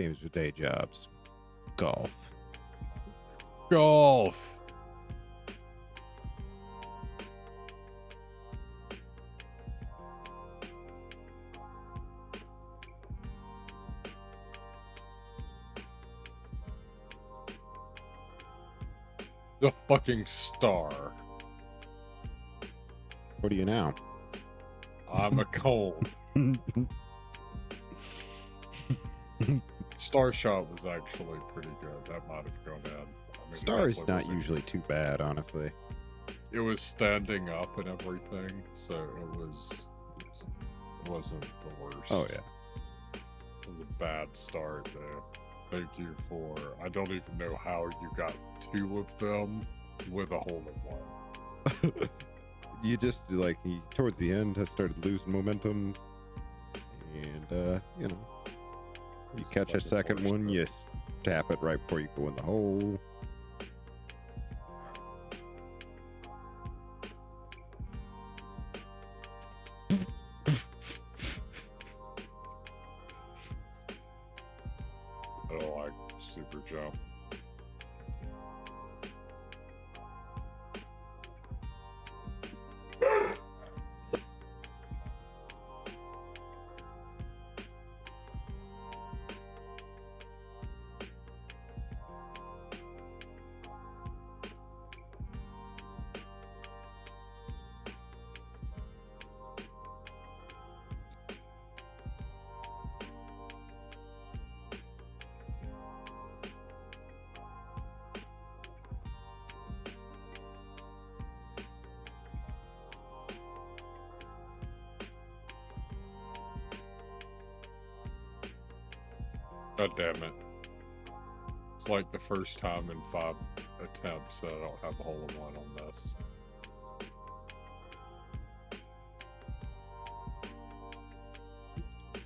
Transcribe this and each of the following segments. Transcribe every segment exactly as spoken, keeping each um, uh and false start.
games with day jobs. Golf. Golf. The fucking star. What are you now? I'm a cold. Star shot was actually pretty good. That might have gone down. I mean, star is not usually too bad, honestly. It was standing up and everything, so it was. It wasn't the worst. Oh yeah. It was a bad start there. Thank you for. I don't even know how you got two of them with a hole in one. You just like you, towards the end has started losing momentum, and uh, you know, you it's catch a second one, you tap it right before you go in the hole. God damn it. It's like the first time in five attempts that I don't have a hole in one on this.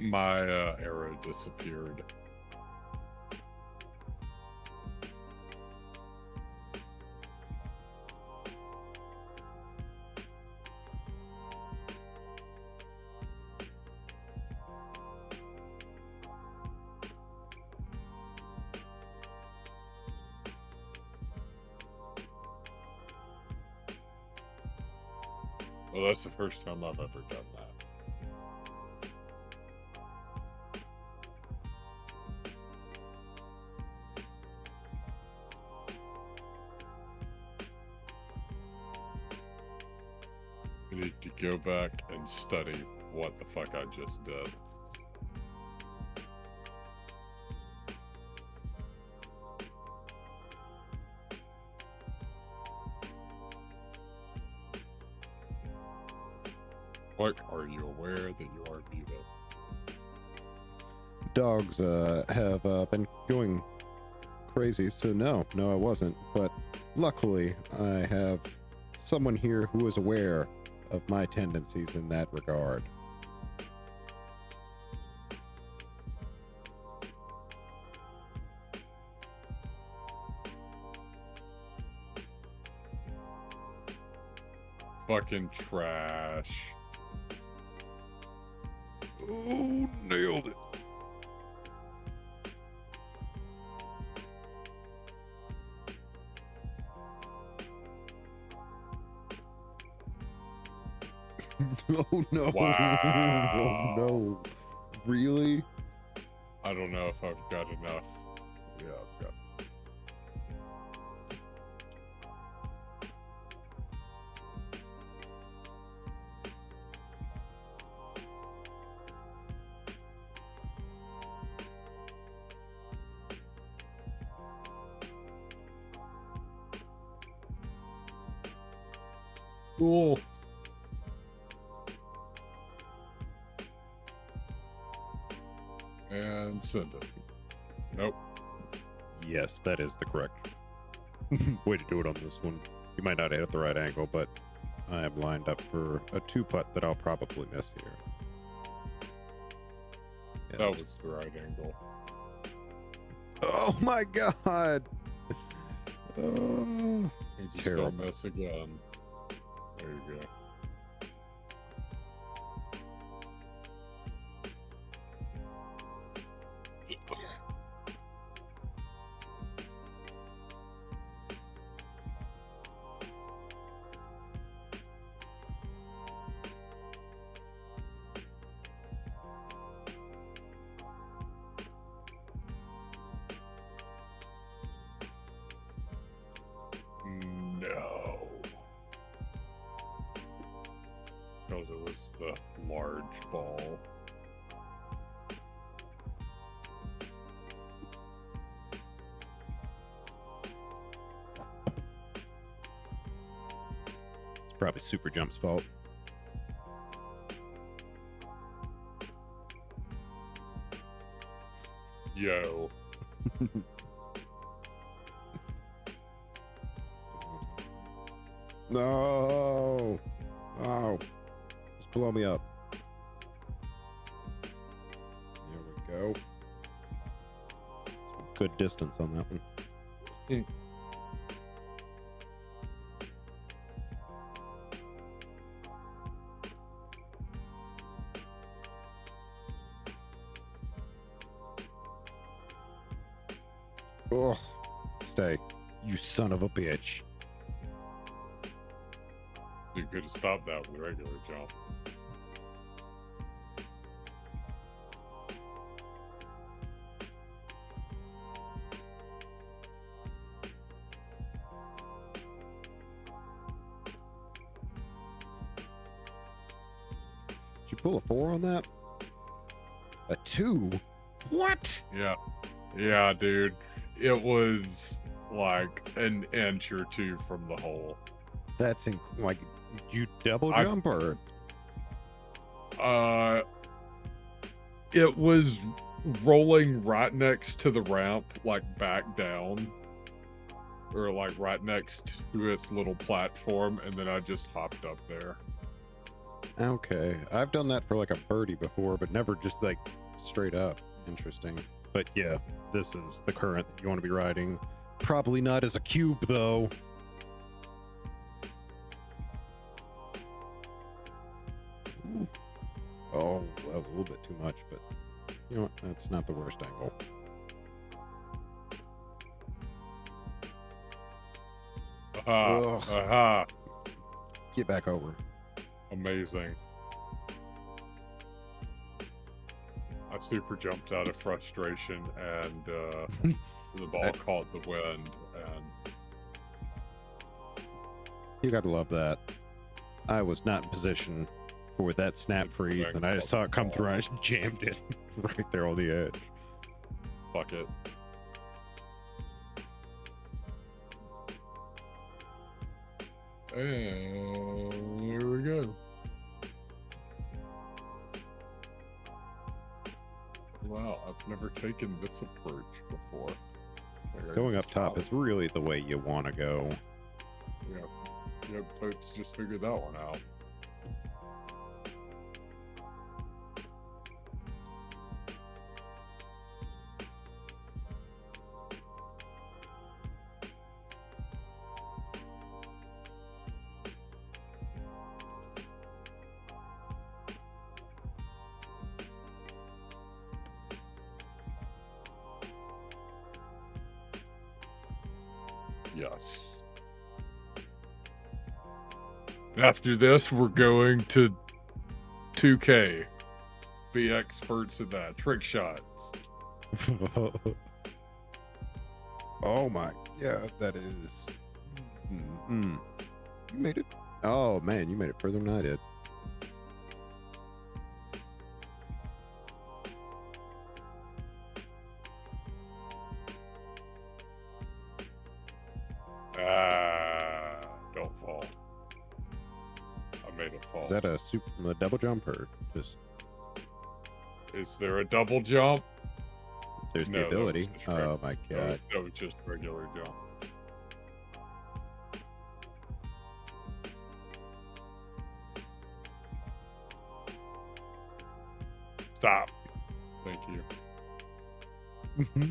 My uh, arrow disappeared. Well, that's the first time I've ever done that. I need to go back and study what the fuck I just did. Like, are you aware that you are muted? Dogs uh, have uh, been going crazy, so no, no I wasn't. But luckily, I have someone here who is aware of my tendencies in that regard. Fucking trash. Oh, nailed it. Oh, no. Wow. Oh, no. Really? I don't know if I've got enough. Yeah, I've got. Cool. And send it. Nope. Yes, that is the correct way to do it on this one. You might not hit at the right angle, but I am lined up for a two-putt that I'll probably miss here. And that was the right angle. Oh my god! Oh, you just terrible. Don't miss again. There you go. was the large ball. It's probably Super Jump's fault. Yo. No. Oh. Just blow me up. There we go. Some good distance on that one. Mm. Ugh. Stay, you son of a bitch. You could have stopped that with a regular jump. Did you pull a four on that? A two? What? Yeah. Yeah, dude. It was like an inch or two from the hole. That's in, like, you double jump I, or? Uh, it was rolling right next to the ramp, like back down, or like right next to its little platform, and then I just hopped up there. Okay, I've done that for like a birdie before, but never just like straight up. Interesting. But yeah, this is the current that you want to be riding. Probably not as a cube, though. Ooh. Oh, that was a little bit too much, but you know what? That's not the worst angle. Aha! Aha! Get back over. Amazing. I super jumped out of frustration, and uh, the ball that... caught the wind. And you gotta love that. I was not in position for that snap freeze, and I just saw it come through, and I just jammed it right there on the edge. Fuck it. And here we go. Wow, I've never taken this approach before. There Going up top is really the way you want to go. Yep, yep, Totes just figured that one out. Yes. After this, we're going to two K. Be experts at that. Trick shots. Oh my god, that is... Mm-mm. You made it. Oh man, you made it further than I did. Ah, don't fall. I made it fall. Is that a, super, a double jump or just... Is there a double jump? There's no, the ability. Oh my god. That was just regular jump. Stop. Thank you. Mm-hmm.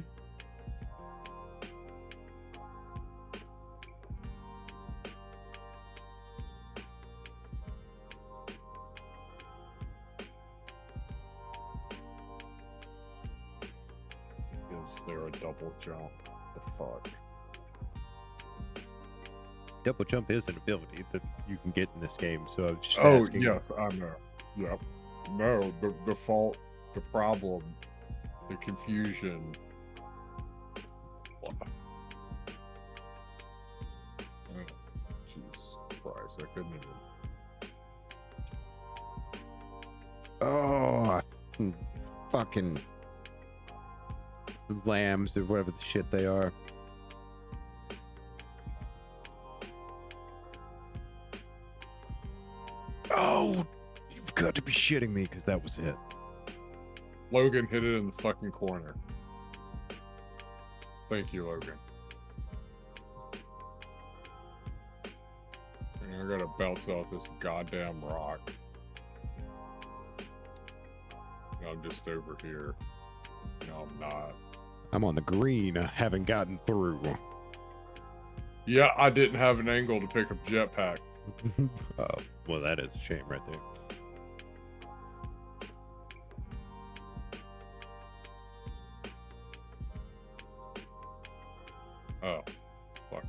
Is there a double jump? The fuck? Double jump is an ability that you can get in this game, so I was just oh, asking. Oh, yes, I know. Yep. No, the, the fault, the problem, the confusion. Jesus Christ, I couldn't even... Oh, fucking lambs or whatever the shit they are. Oh, you've got to be shitting me, because that was it. Logan hit it in the fucking corner. Thank you, Logan. And I gotta bounce off this goddamn rock. And I'm just over here. No, I'm not. I'm on the green. I haven't gotten through. Yeah, I didn't have an angle to pick up jetpack. Oh, well, that is a shame right there. Oh, fuck.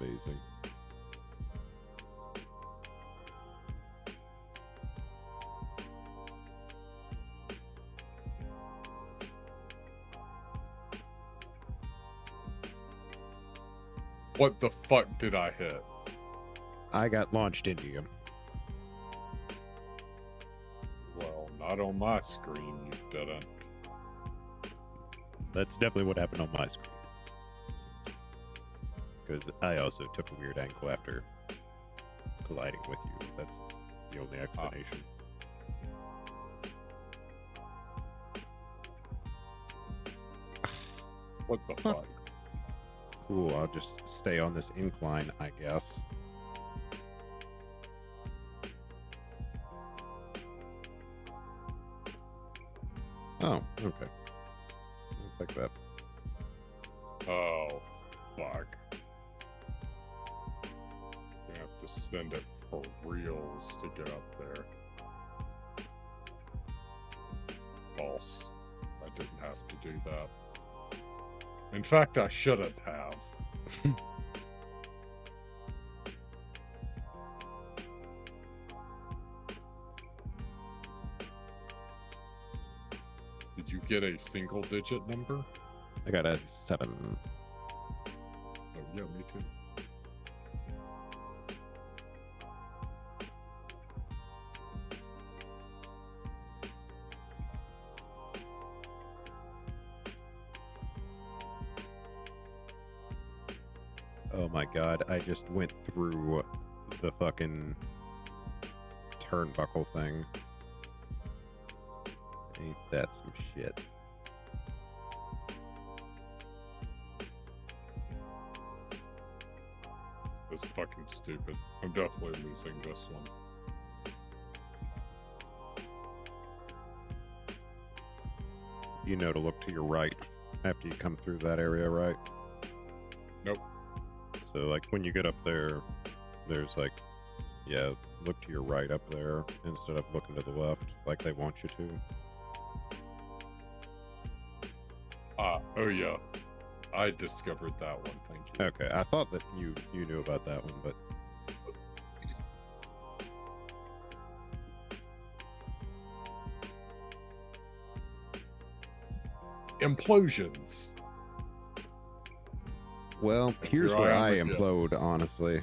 Amazing. What the fuck did I hit? I got launched into you. Well, not on my screen, you didn't. That's definitely what happened on my screen. Because I also took a weird angle after colliding with you. That's the only explanation. Ah. What the fuck? Cool, I'll just stay on this incline, I guess. Oh, okay. It's like that. Oh, fuck. Gonna have to send it for reals to get up there. False. I didn't have to do that. In fact, I shouldn't have. Did you get a single digit number? I got a seven. Oh, yeah, me too. Oh my god, I just went through the fucking turnbuckle thing. Ain't that some shit? That's fucking stupid. I'm definitely losing this one. You know to look to your right after you come through that area, right? Nope. So, like, when you get up there, there's, like, yeah, look to your right up there instead of looking to the left like they want you to. Ah, uh, oh, yeah. I discovered that one, thank you. Okay, I thought that you, you knew about that one, but... Implosions. Well, here's where I implode, honestly.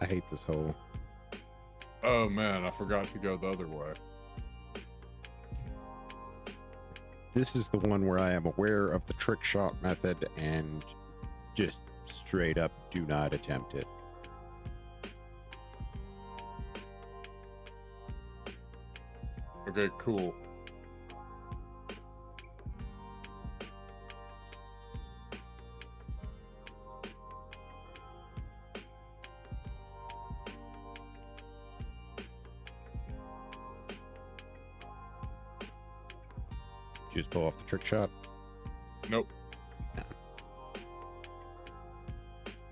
I hate this hole. Oh, man, I forgot to go the other way. This is the one where I am aware of the trick shot method and just straight up do not attempt it. Okay, cool. Just pull off the trick shot. Nope. Nah.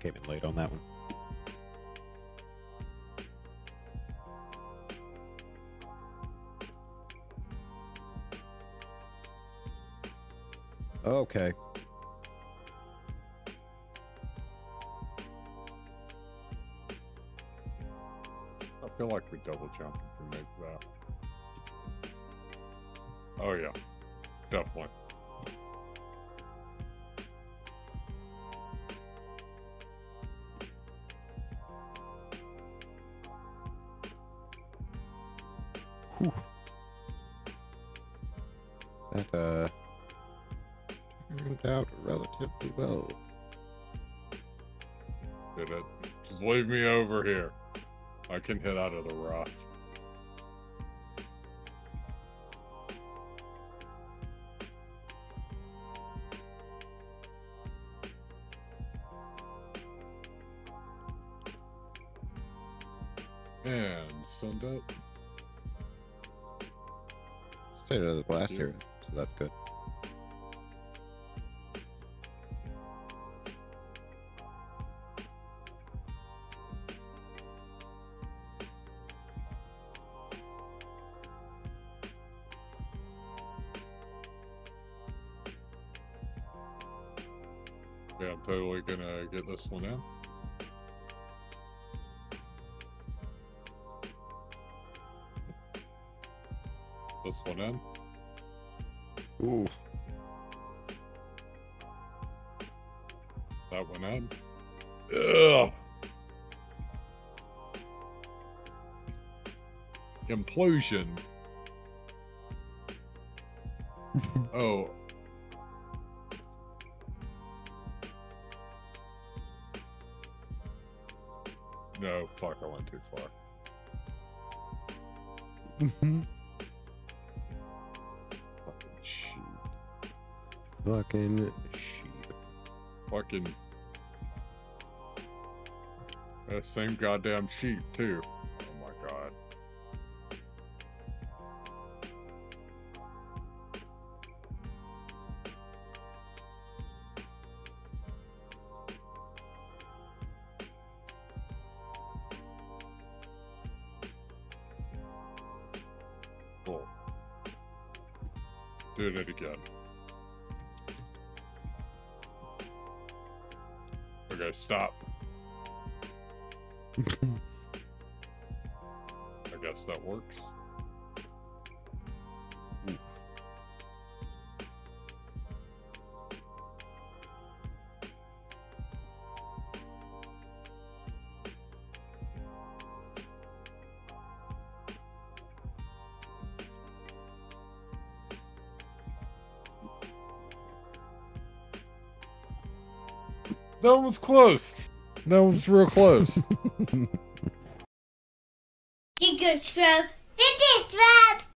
Came in late on that one. Okay. I feel like we double jump if we make that. Oh yeah, definitely. Whew. That uh turned out relatively well. Did it? Just leave me over here. I can hit out of the rough. And send up. Stayed out of the blast here, so that's good. Yeah, I'm totally gonna get this one in. This one in. Ooh. That one in. Ugh. Implosion. Oh. No, fuck, I went too far. Mm-hmm. Fucking sheep. Fucking sheep. Fucking... That same goddamn sheep, too. Oh my god. Doing it again. Okay, stop. I guess that works. Ooh. That one was close. That one was real close. You go scrub. Did this, Rob?